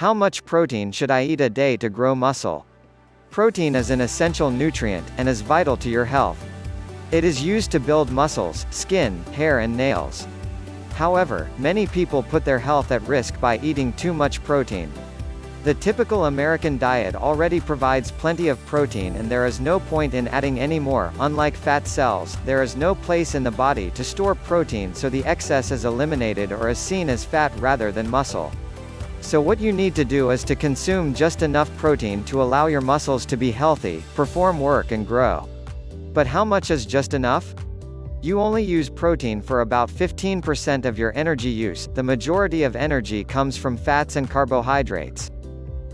How much protein should I eat a day to grow muscle? Protein is an essential nutrient and is vital to your health. It is used to build muscles, skin, hair and nails. However, many people put their health at risk by eating too much protein. The typical American diet already provides plenty of protein and there is no point in adding any more. Unlike fat cells, there is no place in the body to store protein, so the excess is eliminated or is seen as fat rather than muscle. So what you need to do is to consume just enough protein to allow your muscles to be healthy, perform work and grow. But how much is just enough? You only use protein for about 15% of your energy use. The majority of energy comes from fats and carbohydrates.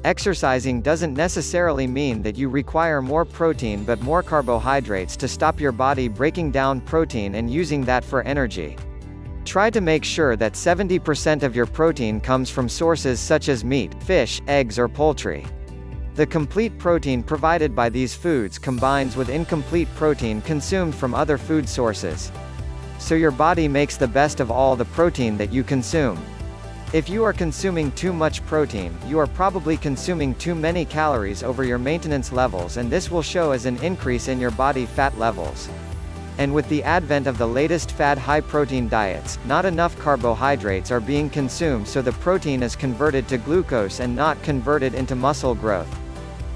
Exercising doesn't necessarily mean that you require more protein but more carbohydrates to stop your body breaking down protein and using that for energy. Try to make sure that 70% of your protein comes from sources such as meat, fish, eggs or poultry. The complete protein provided by these foods combines with incomplete protein consumed from other food sources. So your body makes the best of all the protein that you consume. If you are consuming too much protein, you are probably consuming too many calories over your maintenance levels, and this will show as an increase in your body fat levels. And with the advent of the latest fad high-protein diets, not enough carbohydrates are being consumed, so the protein is converted to glucose and not converted into muscle growth.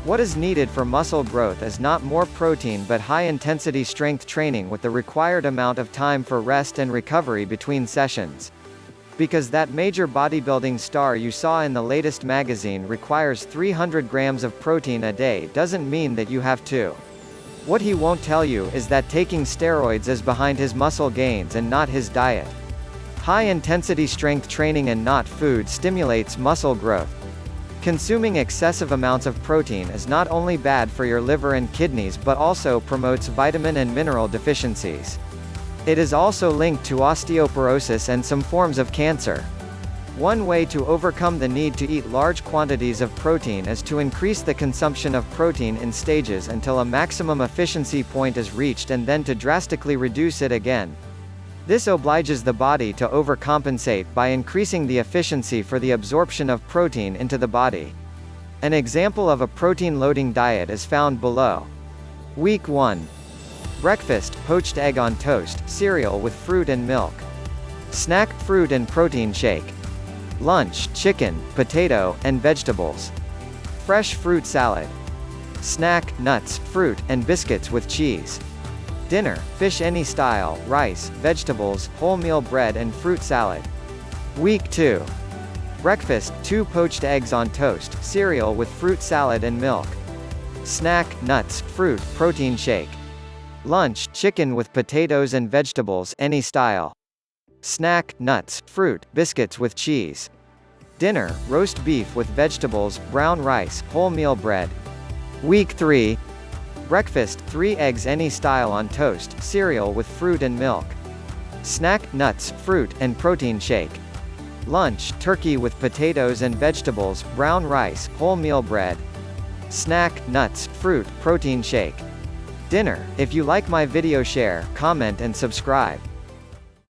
What is needed for muscle growth is not more protein but high-intensity strength training with the required amount of time for rest and recovery between sessions. Because that major bodybuilding star you saw in the latest magazine requires 300 grams of protein a day doesn't mean that you have to. What he won't tell you is that taking steroids is behind his muscle gains and not his diet. High-intensity strength training and not food stimulates muscle growth. Consuming excessive amounts of protein is not only bad for your liver and kidneys but also promotes vitamin and mineral deficiencies. It is also linked to osteoporosis and some forms of cancer. One way to overcome the need to eat large quantities of protein is to increase the consumption of protein in stages until a maximum efficiency point is reached and then to drastically reduce it again. This obliges the body to overcompensate by increasing the efficiency for the absorption of protein into the body. An example of a protein loading diet is found below. Week 1. Breakfast, poached egg on toast, cereal with fruit and milk. Snack, fruit and protein shake. Lunch, chicken, potato, and vegetables. Fresh fruit salad. Snack, nuts, fruit, and biscuits with cheese. Dinner, fish any style, rice, vegetables, wholemeal bread and fruit salad. Week 2. Breakfast, 2 poached eggs on toast, cereal with fruit salad and milk. Snack, nuts, fruit, protein shake. Lunch, chicken with potatoes and vegetables, any style. Snack, nuts, fruit, biscuits with cheese. Dinner, roast beef with vegetables, brown rice, wholemeal bread. Week 3. Breakfast, 3 eggs any style on toast, cereal with fruit and milk. Snack, nuts, fruit, and protein shake. Lunch, turkey with potatoes and vegetables, brown rice, wholemeal bread. Snack, nuts, fruit, protein shake. Dinner. If you like my video, share, comment and subscribe.